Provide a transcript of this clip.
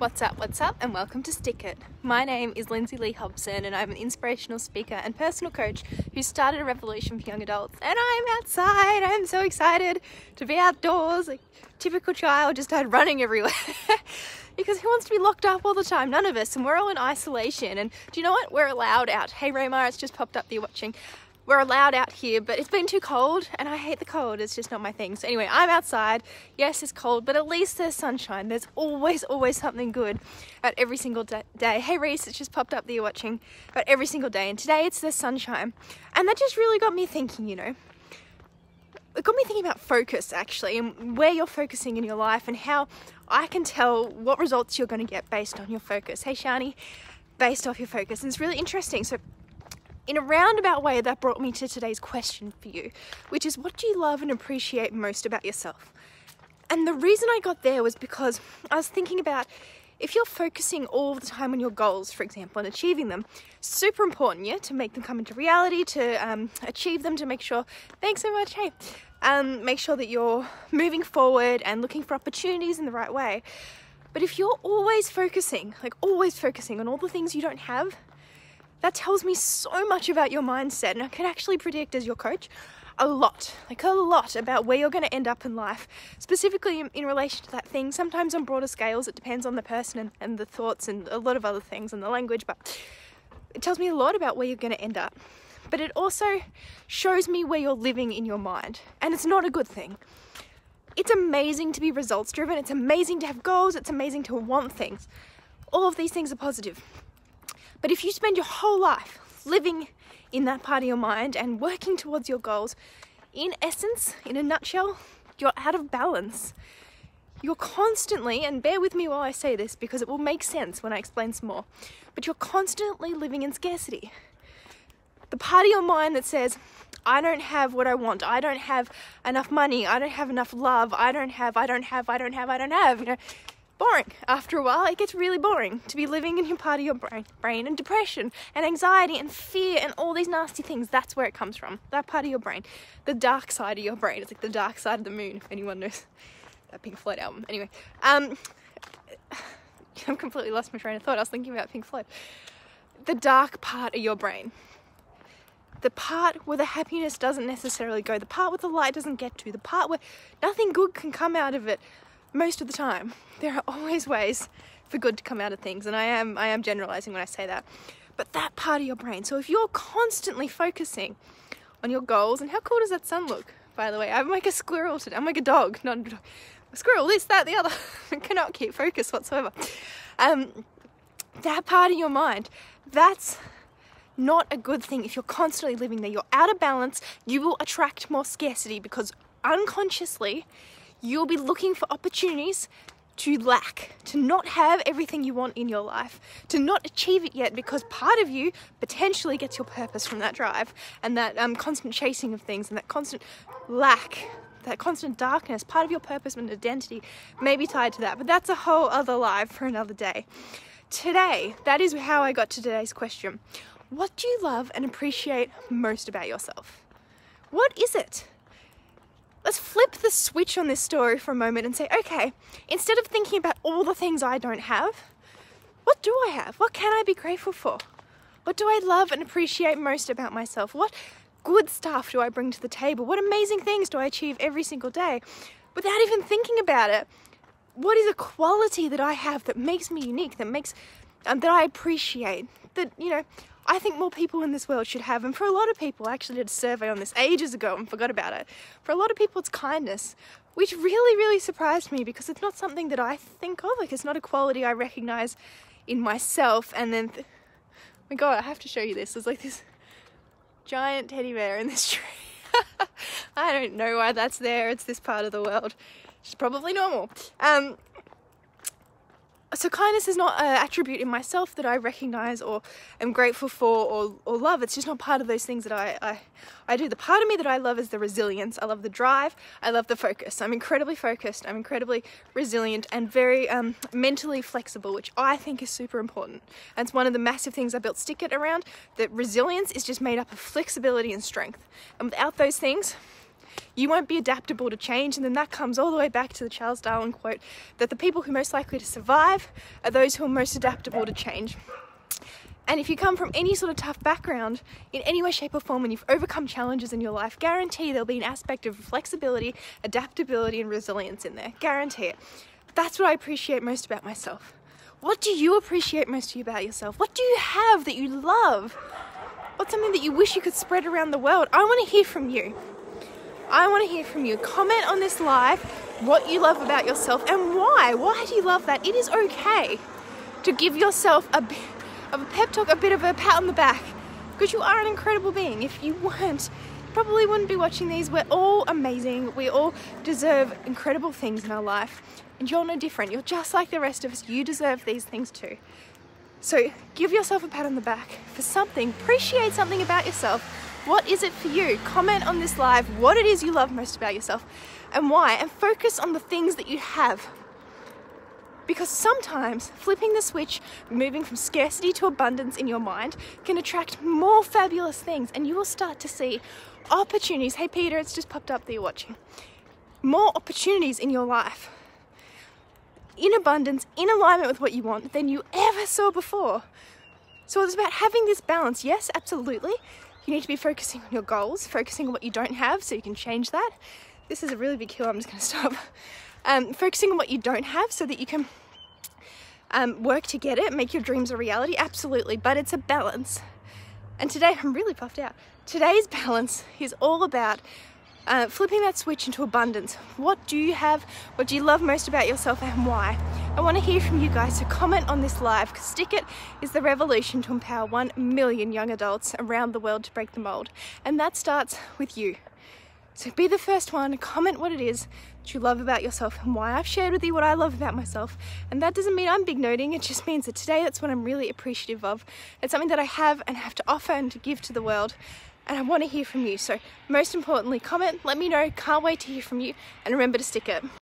What's up, and welcome to Stick It. My name is Lindsey Leigh Hobson, and I'm an inspirational speaker and personal coach who started a revolution for young adults. And I'm outside. I'm so excited to be outdoors. Like, typical child, just started running everywhere. Because who wants to be locked up all the time? None of us. And we're all in isolation. And do you know what? We're allowed out. Hey, Raymar, it's just popped up that you're watching. We're allowed out here, but it's been too cold, and I hate the cold. It's just not my thing. So anyway, I'm outside. Yes, it's cold, but at least there's sunshine. There's always something good at every single day. Hey Reese, it's just popped up that you're watching. But every single day, and today it's the sunshine. And that just really got me thinking, you know. It got me thinking about focus, actually, and where you're focusing in your life, and how I can tell what results you're going to get based on your focus. Hey Shani, based off your focus. And it's really interesting. So in a roundabout way, that brought me to today's question for you, which is, what do you love and appreciate most about yourself? And the reason I got there was because I was thinking about, if you're focusing all the time on your goals, for example, and achieving them, super important, yeah, to make them come into reality, to achieve them, to make sure, thanks so much, hey, make sure that you're moving forward and looking for opportunities in the right way. But if you're always focusing, like always focusing on all the things you don't have, that tells me so much about your mindset, and I can actually predict, as your coach, a lot about where you're going to end up in life, specifically in relation to that thing. Sometimes on broader scales, it depends on the person and the thoughts and a lot of other things and the language, but it tells me a lot about where you're going to end up. But it also shows me where you're living in your mind, and it's not a good thing. It's amazing to be results driven. It's amazing to have goals. It's amazing to want things. All of these things are positive. But if you spend your whole life living in that part of your mind and working towards your goals, in essence, in a nutshell, you're out of balance. You're constantly, and bear with me while I say this because it will make sense when I explain some more, but you're constantly living in scarcity. The part of your mind that says, I don't have what I want, I don't have enough money, I don't have enough love, I don't have, you know. Boring. After a while, it gets really boring to be living in your part of your brain, and depression and anxiety and fear and all these nasty things. That's where it comes from, that part of your brain, the dark side of your brain. It's like the dark side of the moon, if anyone knows that Pink Floyd album. Anyway, I've completely lost my train of thought. I was thinking about Pink Floyd. The dark part of your brain, the part where the happiness doesn't necessarily go, the part where the light doesn't get to, the part where nothing good can come out of it. Most of the time, there are always ways for good to come out of things, and I am generalizing when I say that. But that part of your brain. So if you're constantly focusing on your goals, and how cool does that sun look? By the way, I'm like a squirrel today. I'm like a dog, not a dog. A squirrel, this, that, the other. I cannot keep focus whatsoever. That part of your mind. That's not a good thing. If you're constantly living there, you're out of balance. You will attract more scarcity because unconsciously, you'll be looking for opportunities to lack, to not have everything you want in your life, to not achieve it yet, because part of you potentially gets your purpose from that drive and that constant chasing of things and that constant lack, that constant darkness. Part of your purpose and identity may be tied to that, but that's a whole other life for another day. Today, that is how I got to today's question. What do you love and appreciate most about yourself? What is it? Let's flip the switch on this story for a moment and say, okay, instead of thinking about all the things I don't have, what do I have? What can I be grateful for? What do I love and appreciate most about myself? What good stuff do I bring to the table? What amazing things do I achieve every single day? Without even thinking about it, what is a quality that I have that makes me unique, that makes, that I appreciate, that, you know, I think more people in this world should have? And for a lot of people, I actually did a survey on this ages ago and forgot about it. For a lot of people, it's kindness, which really surprised me because it's not something that I think of. Like, it's not a quality I recognize in myself. And then, oh my God, I have to show you this. There's like this giant teddy bear in this tree. I don't know why that's there. It's this part of the world. It's probably normal. So kindness is not an attribute in myself that I recognize or am grateful for or love. It's just not part of those things that I do. The part of me that I love is the resilience. I love the drive. I love the focus. I'm incredibly focused. I'm incredibly resilient and very mentally flexible, which I think is super important. And it's one of the massive things I built Stick It around, that resilience is just made up of flexibility and strength. And without those things, you won't be adaptable to change. And then that comes all the way back to the Charles Darwin quote that the people who are most likely to survive are those who are most adaptable to change. And if you come from any sort of tough background in any way, shape or form, and you've overcome challenges in your life, guarantee there'll be an aspect of flexibility, adaptability and resilience in there. Guarantee it. That's what I appreciate most about myself. What do you appreciate most about yourself? What do you have that you love? What's something that you wish you could spread around the world? I want to hear from you. I want to hear from you. Comment on this live what you love about yourself and why. Why do you love that? It is okay to give yourself a bit of a pep talk, a bit of a pat on the back, because you are an incredible being. If you weren't, you probably wouldn't be watching these. We're all amazing. We all deserve incredible things in our life. And you're no different. You're just like the rest of us. You deserve these things too. So give yourself a pat on the back for something. Appreciate something about yourself. What is it for you? Comment on this live what it is you love most about yourself and why. And focus on the things that you have. Because sometimes flipping the switch, moving from scarcity to abundance in your mind can attract more fabulous things. And you will start to see opportunities. Hey Peter, it's just popped up that you're watching. More opportunities in your life. In abundance, in alignment with what you want than you ever saw before. So it's about having this balance. Yes, absolutely. You need to be focusing on your goals, focusing on what you don't have so you can change that. This is a really big hill, I'm just going to stop. Focusing on what you don't have so that you can work to get it, make your dreams a reality. Absolutely, but it's a balance. And today, I'm really puffed out. Today's balance is all about flipping that switch into abundance. What do you have? What do you love most about yourself and why? I want to hear from you guys, so comment on this live, because Stick It is the revolution to empower 1 million young adults around the world to break the mold. And that starts with you. So be the first one, comment what it is that you love about yourself and why. I've shared with you what I love about myself, and that doesn't mean I'm big noting, it just means that today that's what I'm really appreciative of. It's something that I have and have to offer and to give to the world. And I want to hear from you. So most importantly, comment, let me know, can't wait to hear from you, and remember to stick it.